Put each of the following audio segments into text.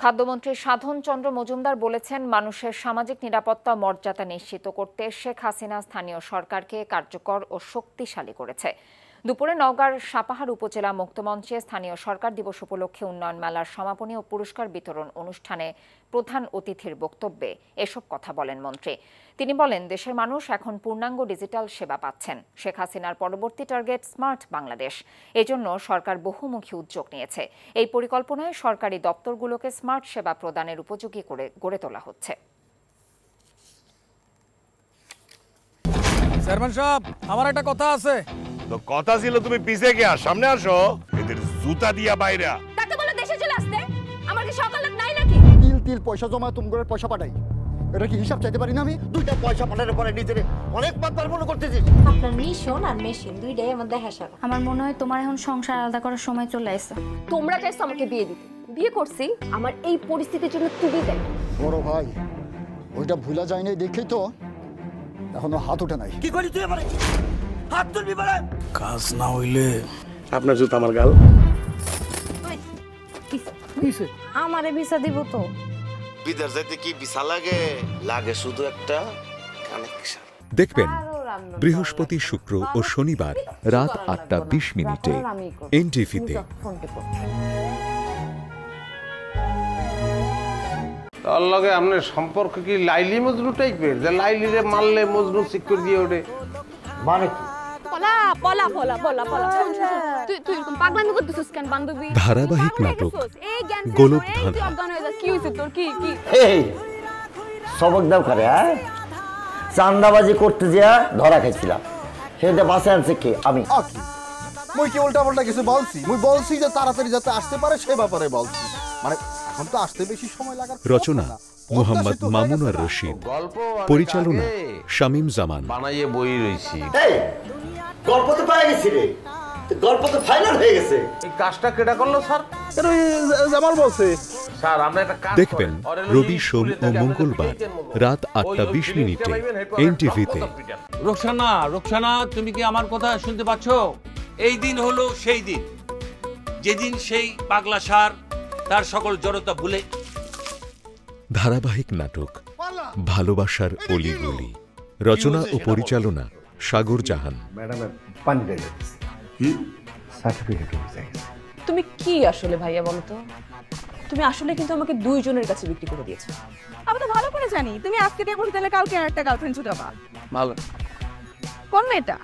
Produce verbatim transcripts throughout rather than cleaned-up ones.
খাদ্যমন্ত্রী সাধন চন্দ্র মজুমদার বলেছেন, মানুষের সামাজিক নিরাপত্তা মর্যাদা নিশ্চিত করতে শেখ হাসিনা স্থানীয় সরকারকে কার্যকর ও শক্তিশালী করেছে। দুপুরে নওগার শাপাহার উপজেলা মুক্তমঞ্চে স্থানীয় সরকার দিবস উপলক্ষে উন্নয়ন মেলার সমাপনী ও পুরস্কার বিতরণ অনুষ্ঠানে প্রধান অতিথির বক্তব্যে এসব কথা বলেন মন্ত্রী। তিনি বলেন, দেশের মানুষ এখন পূর্ণাঙ্গ ডিজিটাল সেবা পাচ্ছেন। শেখ হাসিনার পরবর্তী টার্গেট স্মার্ট বাংলাদেশ। এজন্য সরকার বহুমুখী উদ্যোগ নিয়েছে। এই পরিকল্পনায় সরকারি দপ্তরগুলোকে স্মার্ট সেবা প্রদানের উপযোগী করে গড়ে তোলা হচ্ছে। চেয়ারম্যান সাহেব, আমার একটা কথা আছে। তো কথা ছিল তুমি পিছে গিয়া, সামনে আসো। এদের জুতা দিয়া বাইরা। তাতে বলো দেশে চলে আসতে। আমার কি সকাল লাগ নাই নাকি? তিল তিল পয়সা জমা তুমি করে পয়সা পাঠাই। এটা কি হিসাব চাইতে পারি না আমি? দুইটা পয়সা পাঠানোর পরে নিজেরে অনেক বারবার মনে করতেছিস। আপনার মিশন আর মেশিন দুইটাই আমার দেখা সারা। আমার মনে হয় তোমার এখন সংসার আলাদা করার সময় চলে আসছে। তোমরা চাইছো আমাকে বিয়ে দিতে। বিয়ে করছি আমার এই পরিস্থিতির জন্য তুমি দেখ। বড় ভাই, ওইটা ভুলা যায় নাই দেখেই তো এখনো হাত ওঠে নাই। কি করি তুই এবারে? হাত তুলবি বড় কাজ না হইলে আপনার জুতা আমার গাল। কিসে আমারে ভিসা দিব? তো বিদেশ যেতে কি ভিসা লাগে? লাগে শুধু একটা কানেকশন। দেখবেন বৃহস্পতি, শুক্র ও শনিবার রাত আটটা বিশ মিনিটে এনটিভিতে। তার লগে আপনার সম্পর্ক কি লাইলি মজনু টাইপের? যে লাইলিরে মারলে মজনু সিকিউর দিয়ে ওঠে মানে কি? ধারাবাহিক নাটক গোলক চান্দাবাজি করতে যা ধরা খেয়েছিলাম, সেটা বাসে আনছে কে? আমি মুই কি উল্টা পাল্টা কিছু বলছি? মুই বলছি যে তাড়াতাড়ি যাতে আসতে পারে সে ব্যাপারে বলছি। মানে এখন তো আসতে বেশি সময় লাগার। রচনা মোহাম্মদ মামুন রশিদ, পরিচালনা শামীম জামান। বানাইয়ে বই রইছি। গল্প তো পাই গেছি রে, গল্প তো ফাইনাল হয়ে গেছে। এই কাজটা কেডা করলো স্যার? জামাল বলছে স্যার আমরা একটা কাজ। দেখবেন রবি, সোম ও মঙ্গলবার রাত আটটা বিশ মিনিটে এনটিভিতে। রুকসানা, রুকসানা তুমি কি আমার কথা শুনতে পাচ্ছ? এই দিন হলো সেই দিন যেদিন সেই পাগলা সার তার সকল জড়তা ভুলে। ধারাবাহিক নাটক ভালোবাসার অলিগলি। রচনা ও পরিচালনা শাগুর জাহান। তুমি কি আসলে ভাইয়া বলো তো, তুমি আসলে কিন্তু আমাকে দুইজনের কাছে বিক্রি করে দিয়েছো। আমি তো ভালো করে জানি তুমি আজকে দেখো তাহলে কালকে আর একটা গার্লফ্রেন্ড জুটে পাবা। ভালো কোন মেয়েটা?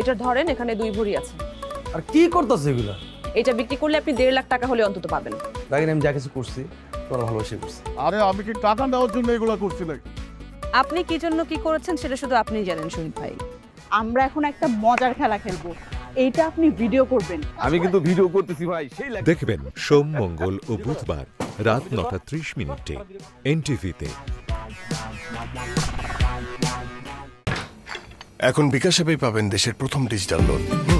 এটা ধরেন এখানে দুই ভরি আছে। আর কি করতেছে এগুলা? এটা বিক্রি করলে আপনি দেড় লাখ টাকা হলে অন্তত পাবেন। দেখেন আমি যা কিছু করছি তোরা ভালোবাসে করছি। আরে আমি কি টাকা নেওয়ার জন্য এগুলা করছি নাকি? আপনি কি জন্য কি করেছেন সেটা শুধু আপনি জানেন। শহীদ ভাই, আমরা এখন একটা মজার খেলা খেলবো, এইটা আপনি ভিডিও করবেন। আমি কিন্তু ভিডিও করতেছি ভাই। সেই লাগে দেখবেন সোম, মঙ্গল ও বুধবার রাত নটা ত্রিশ মিনিটে এনটিভিতে। এখন বিকাশ অ্যাপে পাবেন দেশের প্রথম ডিজিটাল লোন।